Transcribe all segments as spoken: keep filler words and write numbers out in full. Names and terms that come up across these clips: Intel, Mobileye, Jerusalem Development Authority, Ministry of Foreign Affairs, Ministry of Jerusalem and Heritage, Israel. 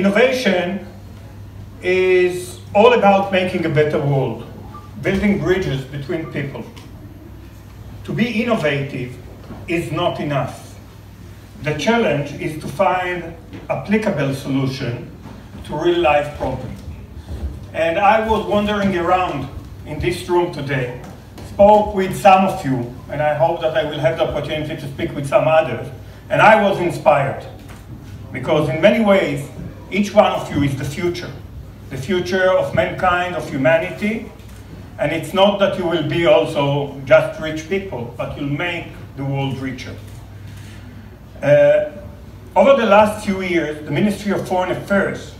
innovation is all about making a better world, building bridges between people. To be innovative is not enough. The challenge is to find applicable solution to real life problems. And I was wandering around in this room today, spoke with some of you, and I hope that I will have the opportunity to speak with some others. And I was inspired, because in many ways, each one of you is the future. The future of mankind, of humanity, and it's not that you will be also just rich people, but you'll make the world richer. Uh, over the last few years, the Ministry of Foreign Affairs,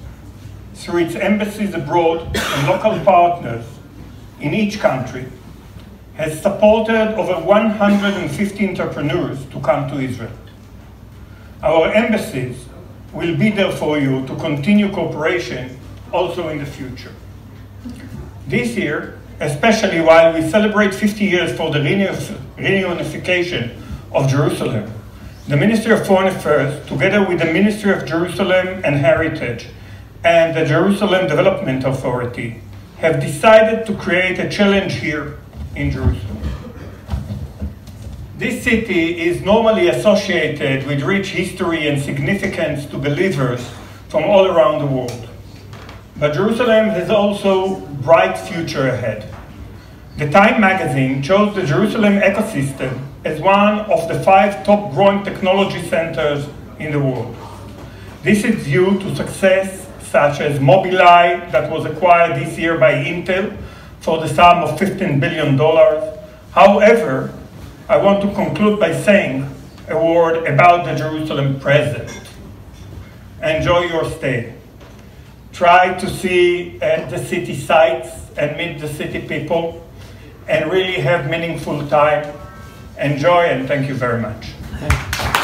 through its embassies abroad and local partners in each country, has supported over one hundred fifty entrepreneurs to come to Israel. Our embassies will be there for you to continue cooperation also in the future. This year, especially while we celebrate fifty years for the reunification of Jerusalem, the Ministry of Foreign Affairs, together with the Ministry of Jerusalem and Heritage and the Jerusalem Development Authority, have decided to create a challenge here in Jerusalem. This city is normally associated with rich history and significance to believers from all around the world. But Jerusalem has also a bright future ahead. The Time magazine chose the Jerusalem ecosystem as one of the five top growing technology centers in the world. This is due to success such as Mobileye, that was acquired this year by Intel for the sum of fifteen billion dollars. However, I want to conclude by saying a word about the Jerusalem present. Enjoy your stay. Try to see uh, the city sites and meet the city people and really have meaningful time. Enjoy, and thank you very much.